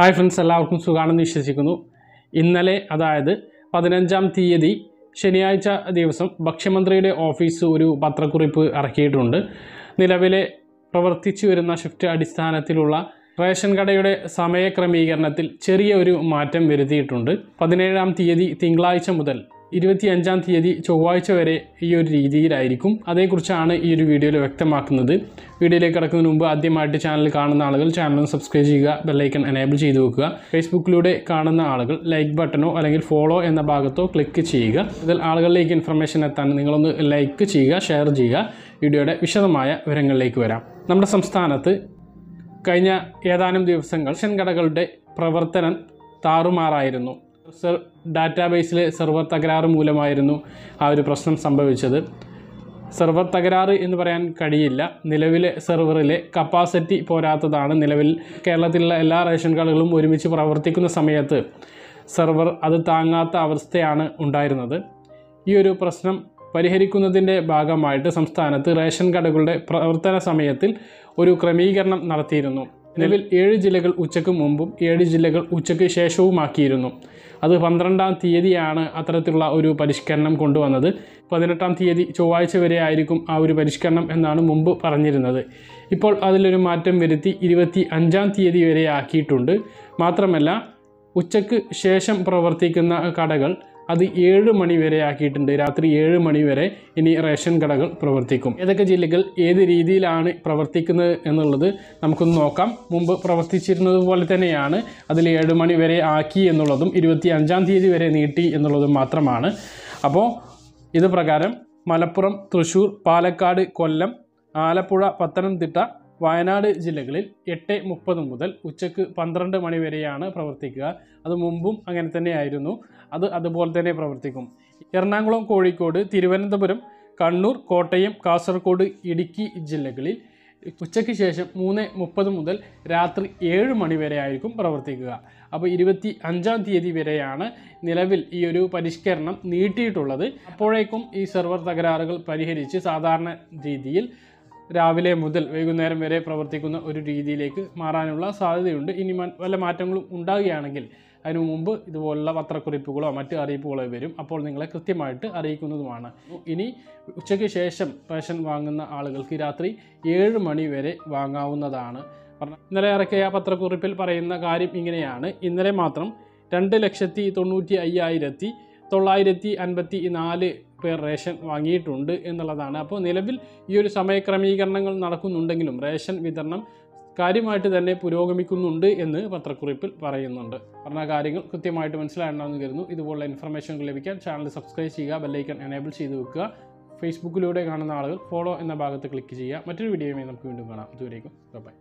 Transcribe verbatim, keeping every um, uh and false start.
Hi friends, എല്ലാവർക്കും സുഖമാണെന്ന് വിശ്വസിക്കുന്നു. ഇന്നലെ അതായത് പതിനഞ്ചാം തീയതി ശനിയാഴ്ച ദിവസം ഭക്ഷ്യമന്ത്രിയുടെ ഓഫീസ് ഒരു പത്രക്കുറിപ്പ് ഇറക്കിയിട്ടുണ്ട്. നിലവിലെ പ്രവർത്തിച്ചു വരുന്ന ഷിഫ്റ്റ് അടിസ്ഥാനത്തിലുള്ള റേഷൻ കടയുടെ സമയക്രമീകരണത്തിൽ ചെറിയൊരു മാറ്റം വരുത്തിയിട്ടുണ്ട്. പതിനേഴാം തീയതി തിങ്കളാഴ്ച മുതൽ ഇരുപത്തിയഞ്ചാം തീയതി ചൊവ്വാഴ്ച വരെ ഈ ഒരു രീതിയിലായിരിക്കും. അതേക്കുറിച്ചാണ് ഈ ഒരു വീഡിയോയിൽ വ്യക്തമാക്കുന്നത്. വീഡിയോയിലേക്ക് കടക്കുന്നതിന് മുമ്പ് ആദ്യമായിട്ട് ചാനൽ കാണുന്ന ആളുകൾ ചാനൽ സബ്സ്ക്രൈബ് ചെയ്യുക, ബെല്ലൈക്കൺ എനേബിൾ ചെയ്ത് വെക്കുക. ഫേസ്ബുക്കിലൂടെ കാണുന്ന ആളുകൾ ലൈക്ക് ബട്ടണോ അല്ലെങ്കിൽ ഫോളോ എന്ന ഭാഗത്തോ ക്ലിക്ക് ചെയ്യുക. ഇതിൽ ആളുകളിലേക്ക് ഇൻഫർമേഷൻ എത്താൻ നിങ്ങളൊന്ന് ലൈക്ക് ചെയ്യുക, ഷെയർ ചെയ്യുക. വീഡിയോയുടെ വിശദമായ വിവരങ്ങളിലേക്ക് വരാം. നമ്മുടെ സംസ്ഥാനത്ത് കഴിഞ്ഞ ഏതാനും ദിവസങ്ങൾ റേഷൻ കടകളുടെ പ്രവർത്തനം താറുമാറായിരുന്നു. സർ ഡാറ്റാബേസിലെ സെർവർ തകരാറ് മൂലമായിരുന്നു ആ ഒരു പ്രശ്നം സംഭവിച്ചത്. സെർവർ തകരാറ് എന്ന് പറയാൻ കഴിയില്ല. നിലവിലെ സെർവറിലെ കപ്പാസിറ്റി പോരാത്തതാണ്. നിലവിൽ കേരളത്തിലുള്ള എല്ലാ റേഷൻ കാർഡുകളും ഒരുമിച്ച് പ്രവർത്തിക്കുന്ന സമയത്ത് സെർവർ അത് താങ്ങാത്ത അവസ്ഥയാണ് ഉണ്ടായിരുന്നത്. ഈ ഒരു പ്രശ്നം പരിഹരിക്കുന്നതിൻ്റെ ഭാഗമായിട്ട് സംസ്ഥാനത്ത് റേഷൻ കാർഡുകളുടെ പ്രവർത്തന സമയത്തിൽ ഒരു ക്രമീകരണം നടത്തിയിരുന്നു. നിലവിൽ ഏഴ് ജില്ലകൾ ഉച്ചയ്ക്ക് മുമ്പും ഏഴ് ജില്ലകൾ ഉച്ചയ്ക്ക് ശേഷവുമാക്കിയിരുന്നു. അത് പന്ത്രണ്ടാം തീയതിയാണ് അത്തരത്തിലുള്ള ഒരു പരിഷ്കരണം കൊണ്ടുവന്നത്. പതിനെട്ടാം തീയതി ചൊവ്വാഴ്ച വരെ ആയിരിക്കും ആ ഒരു പരിഷ്കരണം എന്നാണ് മുമ്പ് പറഞ്ഞിരുന്നത്. ഇപ്പോൾ അതിലൊരു മാറ്റം വരുത്തി ഇരുപത്തി അഞ്ചാം തീയതി വരെ ആക്കിയിട്ടുണ്ട്. മാത്രമല്ല, ഉച്ചയ്ക്ക് ശേഷം പ്രവർത്തിക്കുന്ന കടകൾ അത് ഏഴ് മണി വരെ ആക്കിയിട്ടുണ്ട്. രാത്രി ഏഴ് മണി വരെ ഇനി റേഷൻ കടകൾ പ്രവർത്തിക്കും. ഏതൊക്കെ ജില്ലകൾ ഏത് രീതിയിലാണ് പ്രവർത്തിക്കുന്നത് എന്നുള്ളത് നമുക്കൊന്ന് നോക്കാം. മുമ്പ് പ്രവർത്തിച്ചിരുന്നത് പോലെ തന്നെയാണ് അതിൽ ഏഴ് മണി വരെ ആക്കി എന്നുള്ളതും ഇരുപത്തി അഞ്ചാം തീയതി വരെ നീട്ടി എന്നുള്ളതും മാത്രമാണ്. അപ്പോൾ ഇത് പ്രകാരം മലപ്പുറം, തൃശ്ശൂർ, പാലക്കാട്, കൊല്ലം, ആലപ്പുഴ, പത്തനംതിട്ട, വയനാട് ജില്ലകളിൽ എട്ട് മുപ്പത് മുതൽ ഉച്ചയ്ക്ക് പന്ത്രണ്ട് മണി വരെയാണ് പ്രവർത്തിക്കുക. അത് മുമ്പും അങ്ങനെ തന്നെയായിരുന്നു. അത് അതുപോലെ തന്നെ പ്രവർത്തിക്കും. എറണാകുളം, കോഴിക്കോട്, തിരുവനന്തപുരം, കണ്ണൂർ, കോട്ടയം, കാസർഗോഡ്, ഇടുക്കി ജില്ലകളിൽ ഉച്ചയ്ക്ക് ശേഷം മൂന്ന് മുപ്പത് മുതൽ രാത്രി ഏഴ് മണി വരെ ആയിരിക്കും പ്രവർത്തിക്കുക. അപ്പോൾ ഇരുപത്തി അഞ്ചാം തീയതി വരെയാണ് നിലവിൽ ഈ ഒരു പരിഷ്കരണം നീട്ടിയിട്ടുള്ളത്. അപ്പോഴേക്കും ഈ സെർവർ തകരാറുകൾ പരിഹരിച്ച് സാധാരണ രീതിയിൽ രാവിലെ മുതൽ വൈകുന്നേരം വരെ പ്രവർത്തിക്കുന്ന ഒരു രീതിയിലേക്ക് മാറാനുള്ള സാധ്യതയുണ്ട്. ഇനി വല്ല മാറ്റങ്ങളും ഉണ്ടാവുകയാണെങ്കിൽ അതിനു മുമ്പ് ഇതുപോലുള്ള പത്രക്കുറിപ്പുകളോ മറ്റ് അറിയിപ്പുകളോ വരും. അപ്പോൾ നിങ്ങളെ കൃത്യമായിട്ട് അറിയിക്കുന്നതുമാണ്. ഇനി ഉച്ചയ്ക്ക് ശേഷം റേഷൻ വാങ്ങുന്ന ആളുകൾക്ക് രാത്രി ഏഴ് മണി വരെ വാങ്ങാവുന്നതാണ്. ഇന്നലെ ഇറക്കിയ പത്രക്കുറിപ്പിൽ പറയുന്ന കാര്യം ഇങ്ങനെയാണ്. ഇന്നലെ മാത്രം രണ്ട് ലക്ഷത്തി തൊണ്ണൂറ്റി അയ്യായിരത്തി തൊള്ളായിരത്തി അൻപത്തി നാല് പേർ റേഷൻ വാങ്ങിയിട്ടുണ്ട് എന്നുള്ളതാണ്. അപ്പോൾ നിലവിൽ ഈ ഒരു സമയക്രമീകരണങ്ങൾ നടക്കുന്നുണ്ടെങ്കിലും റേഷൻ വിതരണം കാര്യമായിട്ട് തന്നെ പുരോഗമിക്കുന്നുണ്ട് എന്ന് പത്രക്കുറിപ്പിൽ പറയുന്നുണ്ട്. പറഞ്ഞ കാര്യങ്ങൾ കൃത്യമായിട്ട് മനസ്സിലായിട്ടുണ്ടെന്ന് കരുതുന്നു. ഇതുപോലുള്ള ഇൻഫർമേഷൻ ലഭിക്കാൻ ചാനൽ സബ്സ്ക്രൈബ് ചെയ്യുക, ബെല്ലൈക്കൺ എനേബിൾ ചെയ്ത് വെക്കുക. ഫേസ്ബുക്കിലൂടെ കാണുന്ന ആളുകൾ ഫോളോ എന്ന ഭാഗത്ത് ക്ലിക്ക് ചെയ്യുക. മറ്റൊരു വീഡിയോയുമായി നമുക്ക് വീണ്ടും കാണാം. ഇതുവരേക്കും ബൈ.